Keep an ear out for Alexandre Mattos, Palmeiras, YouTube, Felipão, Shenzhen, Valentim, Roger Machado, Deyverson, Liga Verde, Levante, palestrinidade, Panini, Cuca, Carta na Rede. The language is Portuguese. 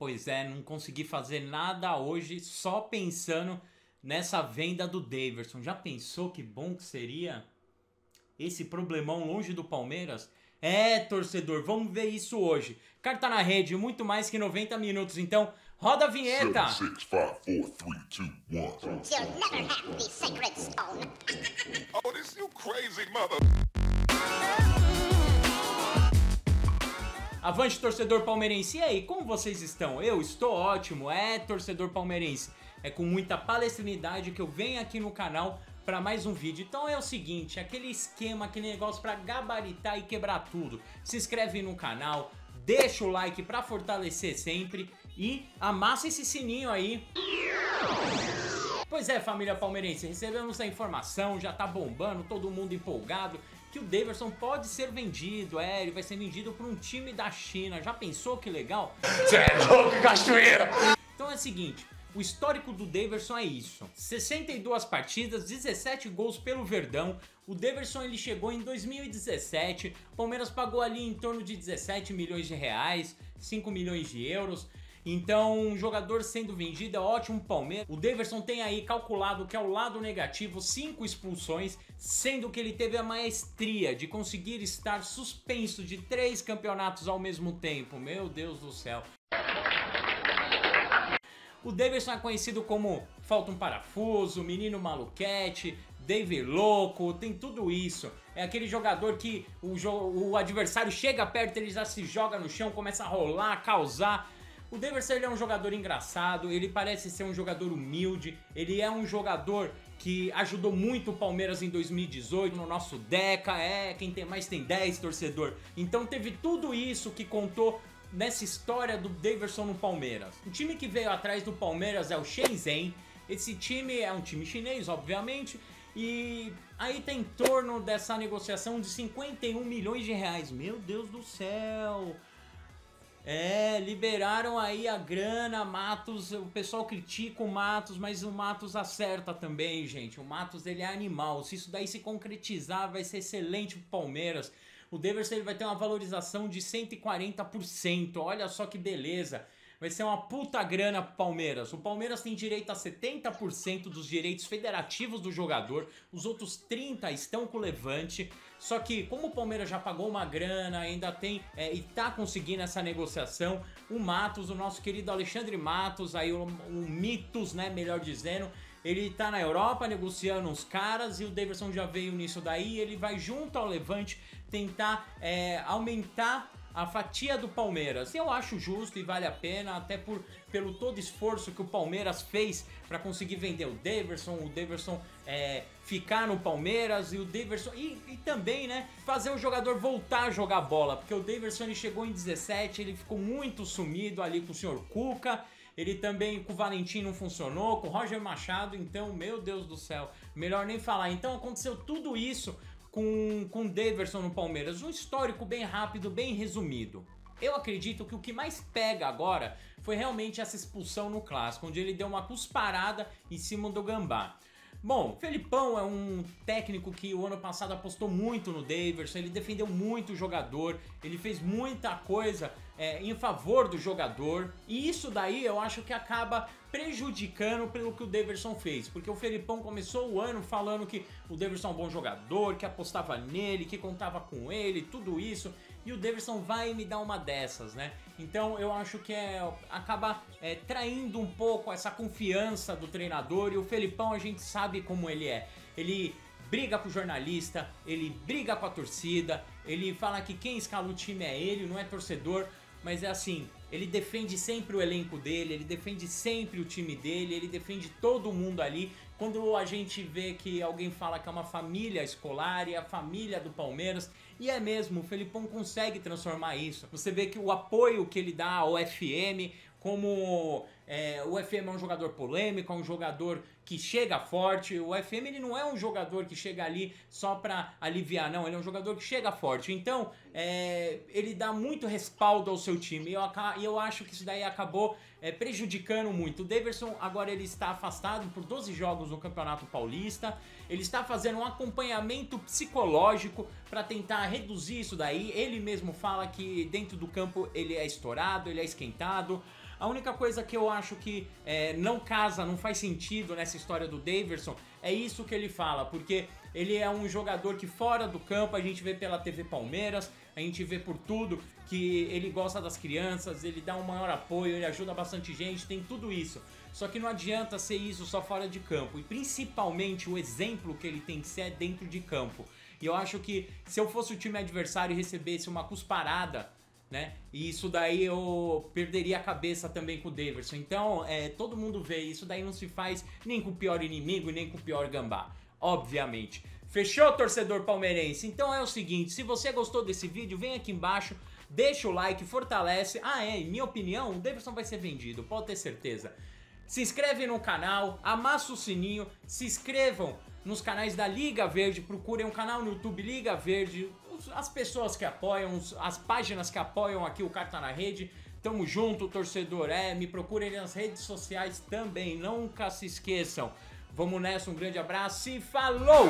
Pois é, não consegui fazer nada hoje, só pensando nessa venda do Deyverson. Já pensou que bom que seria esse problemão longe do Palmeiras? É, torcedor, vamos ver isso hoje. Carta na Rede, muito mais que 90 minutos, então roda a vinheta! 7, 6, 5, 4, 3, 2, 1. You'll never have the sacred stone. Oh, this you crazy mother... Avante, torcedor palmeirense, e aí, como vocês estão? Eu estou ótimo, é, torcedor palmeirense, é com muita palestrinidade que eu venho aqui no canal para mais um vídeo. Então é o seguinte, aquele esquema, aquele negócio para gabaritar e quebrar tudo, se inscreve no canal, deixa o like para fortalecer sempre e amassa esse sininho aí. Pois é, família palmeirense, recebemos a informação, já tá bombando, todo mundo empolgado, que o Deyverson pode ser vendido, é, ele vai ser vendido para um time da China. Já pensou que legal? Você é louco, cachoeira! Então é o seguinte, o histórico do Deyverson é isso: 62 partidas, 17 gols pelo Verdão. O Deyverson, ele chegou em 2017, o Palmeiras pagou ali em torno de 17 milhões de reais, 5 milhões de euros. Então, um jogador sendo vendido é ótimo Palmeiras. O Deyverson tem aí calculado que é o lado negativo, 5 expulsões, sendo que ele teve a maestria de conseguir estar suspenso de 3 campeonatos ao mesmo tempo. Meu Deus do céu. O Deyverson é conhecido como Falta um Parafuso, Menino Maluquete, David Louco, tem tudo isso. É aquele jogador que o adversário chega perto, ele já se joga no chão, começa a rolar, a causar. O Deyverson é um jogador engraçado, ele parece ser um jogador humilde, ele é um jogador que ajudou muito o Palmeiras em 2018, no nosso Deca, é, quem tem mais tem 10, torcedor. Então teve tudo isso que contou nessa história do Deyverson no Palmeiras. O time que veio atrás do Palmeiras é o Shenzhen, esse time é um time chinês, obviamente, e aí tem em torno dessa negociação de 51 milhões de reais, meu Deus do céu! É, liberaram aí a grana, Mattos, o pessoal critica o Mattos, mas o Mattos acerta também, gente. O Mattos, ele é animal, se isso daí se concretizar, vai ser excelente pro Palmeiras. O Deyverson, ele vai ter uma valorização de 140%, olha só que beleza. Vai ser uma puta grana pro Palmeiras. O Palmeiras tem direito a 70% dos direitos federativos do jogador. Os outros 30 estão com o Levante. Só que como o Palmeiras já pagou uma grana, ainda tem e tá conseguindo essa negociação, o Mattos, o nosso querido Alexandre Mattos, aí o Mitos, né, melhor dizendo, ele tá na Europa negociando uns caras e o Deyverson já veio nisso daí. Ele vai junto ao Levante tentar aumentar a fatia do Palmeiras. Eu acho justo e vale a pena, até pelo todo esforço que o Palmeiras fez para conseguir vender o Deyverson ficar no Palmeiras e o Deyverson e também, né, fazer o jogador voltar a jogar bola, porque o Deyverson, ele chegou em 17, ele ficou muito sumido ali com o senhor Cuca. Ele também com o Valentim não funcionou, com o Roger Machado, então, meu Deus do céu, melhor nem falar. Então aconteceu tudo isso com o Deyverson no Palmeiras, um histórico bem rápido, bem resumido. Eu acredito que o que mais pega agora foi realmente essa expulsão no Clássico, onde ele deu uma cusparada em cima do Gambá. Bom, Felipão é um técnico que o ano passado apostou muito no Deyverson, ele defendeu muito o jogador, ele fez muita coisa em favor do jogador, e isso daí eu acho que acaba prejudicando pelo que o Deyverson fez, porque o Felipão começou o ano falando que o Deyverson é um bom jogador, que apostava nele, que contava com ele, tudo isso, e o Deyverson vai me dar uma dessas, né? Então eu acho que acaba traindo um pouco essa confiança do treinador, e o Felipão, a gente sabe como ele é, ele briga com o jornalista, ele briga com a torcida, ele fala que quem escala o time é ele, não é torcedor, mas é assim, ele defende sempre o elenco dele, ele defende sempre o time dele, ele defende todo mundo ali. Quando a gente vê que alguém fala que é uma família escolar e a família do Palmeiras, e é mesmo, o Felipão consegue transformar isso. Você vê que o apoio que ele dá ao FM, como o FM é um jogador polêmico, é um jogador que chega forte. O FM ele não é um jogador que chega ali só para aliviar, não. Ele é um jogador que chega forte. Então, ele dá muito respaldo ao seu time. E eu acho que isso daí acabou prejudicando muito. O Deyverson agora ele está afastado por 12 jogos no Campeonato Paulista. Ele está fazendo um acompanhamento psicológico para tentar reduzir isso daí. Ele mesmo fala que dentro do campo ele é estourado, ele é esquentado. A única coisa que eu acho que não casa, não faz sentido nessa história do Deyverson é isso que ele fala, porque ele é um jogador que fora do campo a gente vê pela TV Palmeiras, a gente vê por tudo que ele gosta das crianças, ele dá um maior apoio, ele ajuda bastante gente, tem tudo isso. Só que não adianta ser isso só fora de campo, e principalmente o exemplo que ele tem que ser é dentro de campo. E eu acho que se eu fosse o time adversário e recebesse uma cusparada, né? E isso daí eu perderia a cabeça também com o Deyverson. Então todo mundo vê, isso daí não se faz nem com o pior inimigo, nem com o pior gambá, obviamente. Fechou, torcedor palmeirense? Então é o seguinte, se você gostou desse vídeo, vem aqui embaixo, deixa o like, fortalece. Em minha opinião, o Deyverson vai ser vendido, pode ter certeza. Se inscreve no canal, amassa o sininho, se inscrevam nos canais da Liga Verde, procurem um canal no YouTube Liga Verde, as pessoas que apoiam, as páginas que apoiam aqui o Carta na Rede. Tamo junto, torcedor, me procurem nas redes sociais também, nunca se esqueçam. Vamos nessa, um grande abraço e falou!